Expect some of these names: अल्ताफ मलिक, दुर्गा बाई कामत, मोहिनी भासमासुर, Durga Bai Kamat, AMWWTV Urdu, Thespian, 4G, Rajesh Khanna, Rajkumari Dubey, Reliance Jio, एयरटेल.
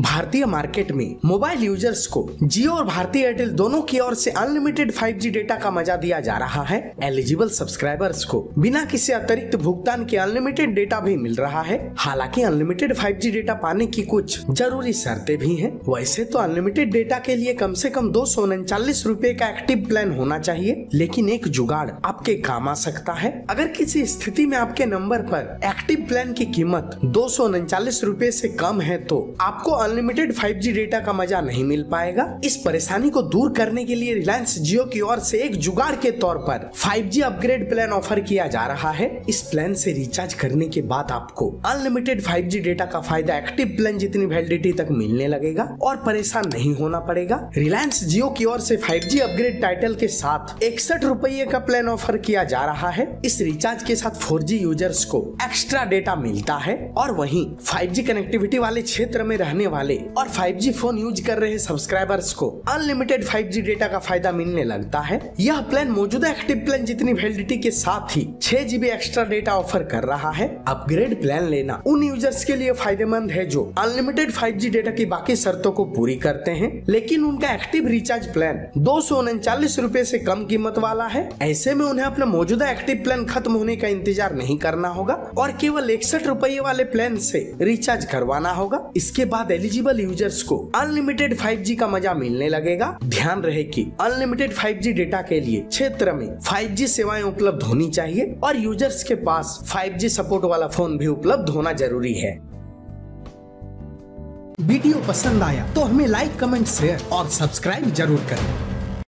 भारतीय मार्केट में mobile users को जियो और भारतीय एयरटेल दोनों की ओर से अनलिमिटेड 5G डेटा का मजा दिया जा रहा है। एलिजिबल सब्सक्राइबर्स को बिना किसी अतिरिक्त भुगतान के अनलिमिटेड डेटा भी मिल रहा है। हालांकि अनलिमिटेड 5G डेटा पाने की कुछ जरूरी शर्तें भी हैं। वैसे तो अनलिमिटेड डेटा के लिए कम से कम 239 रुपए का एक्टिव प्लान होना चाहिए, लेकिन एक जुगाड़ आपके काम आ सकता है। अगर किसी स्थिति में आपके नंबर पर एक्टिव प्लान की कीमत 239 रुपए से कम है तो आपको अनलिमिटेड 5G डेटा का मजा नहीं मिल पाएगा। इस परेशानी को दूर करने के लिए रिलायंस जियो की ओर से एक जुगाड़ के तौर पर 5G अपग्रेड प्लान ऑफर किया जा रहा है। इस प्लान से रिचार्ज करने के बाद आपको अनलिमिटेड 5G डेटा का फायदा एक्टिव प्लान जितनी वैलिडिटी तक मिलने लगेगा और परेशान नहीं होना पड़ेगा। रिलायंस जियो की ओर से 5G अपग्रेड टाइटल के साथ 61 रुपये का प्लान ऑफर किया जा रहा है। इस रिचार्ज के साथ 4G यूजर्स को एक्स्ट्रा डेटा मिलता है और वहीं 5G कनेक्टिविटी वाले क्षेत्र में रहने वाले और 5G फोन यूज कर रहे सब्सक्राइबर्स को अनलिमिटेड 5G डेटा का फायदा मिलने लगता है। यह प्लान मौजूदा एक्टिव प्लान जितनी वैलिडिटी के साथ ही 6 GB एक्स्ट्रा डेटा ऑफर कर रहा है। अपग्रेड प्लान लेना उन यूजर्स के लिए फायदेमंद है जो अनलिमिटेड 5G डेटा की बाकी शर्तों को पूरी करते हैं, लेकिन उनका एक्टिव रिचार्ज प्लान 239 रुपए से कम कीमत वाला है। ऐसे में उन्हें अपना मौजूदा एक्टिव प्लान खत्म होने का इंतजार नहीं करना होगा और केवल 61 रुपये वाले प्लान से रिचार्ज करवाना होगा। इसके बाद एलिजिबल यूजर्स को अनलिमिटेड 5G का मजा मिलने लगेगा। ध्यान रहे कि अनलिमिटेड 5G डेटा के लिए क्षेत्र में 5G सेवाएं उपलब्ध होनी चाहिए और यूजर्स के पास 5G सपोर्ट वाला फोन भी उपलब्ध होना जरूरी है। वीडियो पसंद आया तो हमें लाइक, कमेंट, शेयर और सब्सक्राइब जरूर करें।